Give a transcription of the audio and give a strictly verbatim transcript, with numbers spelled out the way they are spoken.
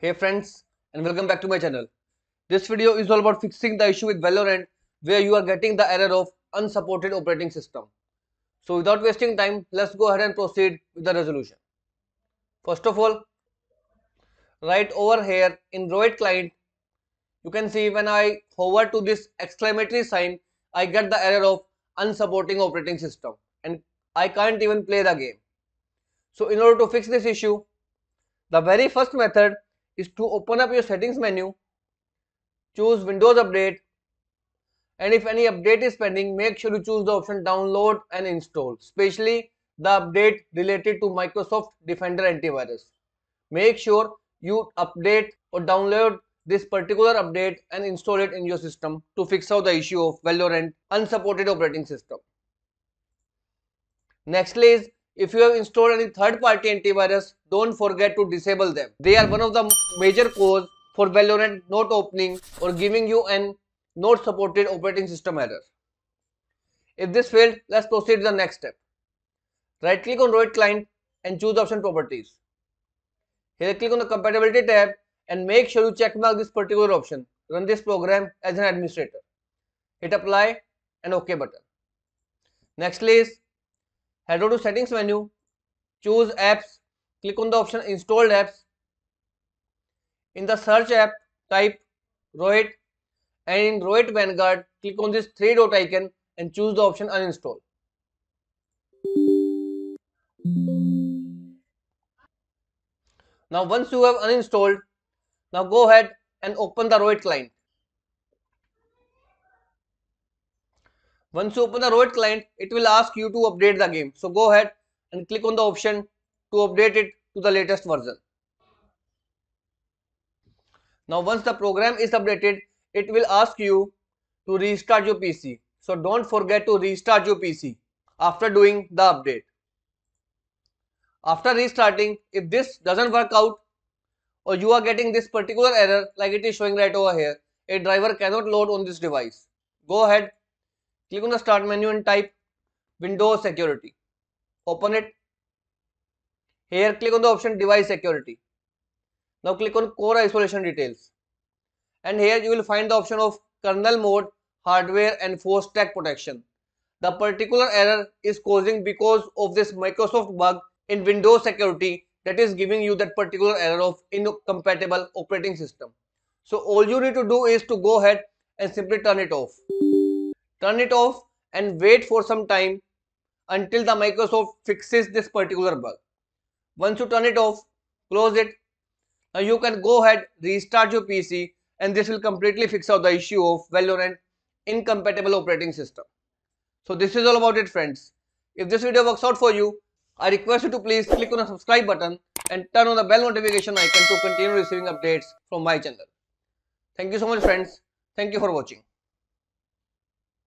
Hey friends, and welcome back to my channel. This video is all about fixing the issue with Valorant where you are getting the error of unsupported operating system. So without wasting time, let's go ahead and proceed with the resolution. First of all, right over here in Riot Client, you can see when I hover to this exclamatory sign, I get the error of unsupporting operating system and I can't even play the game. So in order to fix this issue, the very first method is to open up your settings menu, choose Windows Update, and if any update is pending, make sure you choose the option download and install, especially the update related to Microsoft Defender antivirus. Make sure you update or download this particular update and install it in your system to fix out the issue of Valorant unsupported operating system. Nextly is, if you have installed any third-party antivirus, don't forget to disable them. They are one of the major cause for Valorant not opening or giving you an not supported operating system error. If this failed, let's proceed to the next step. Right click on Riot Client and choose the option Properties. Here click on the Compatibility tab and make sure you check mark this particular option. Run this program as an administrator. Hit Apply and OK button. Nextly is, head over to settings menu, choose apps, click on the option installed apps. In the search app, type Riot, and in Riot Vanguard, click on this three dot icon and choose the option uninstall. Now once you have uninstalled, now go ahead and open the Riot Client. Once you open the Riot Client, it will ask you to update the game. So go ahead and click on the option to update it to the latest version. Now once the program is updated, it will ask you to restart your P C. So don't forget to restart your P C after doing the update. After restarting, if this doesn't work out or you are getting this particular error like it is showing right over here, a driver cannot load on this device, go ahead, click on the start menu and type Windows Security. Open it. Here click on the option Device Security. Now click on Core Isolation Details. And here you will find the option of Kernel Mode, Hardware and Force Stack Protection. The particular error is causing because of this Microsoft bug in Windows Security that is giving you that particular error of incompatible operating system. So all you need to do is to go ahead and simply turn it off. Turn it off and wait for some time until the Microsoft fixes this particular bug. Once you turn it off, close it. Now you can go ahead, restart your P C, and this will completely fix out the issue of Valorant incompatible operating system. So this is all about it, friends. If this video works out for you, I request you to please click on the subscribe button and turn on the bell notification icon to continue receiving updates from my channel. Thank you so much, friends. Thank you for watching.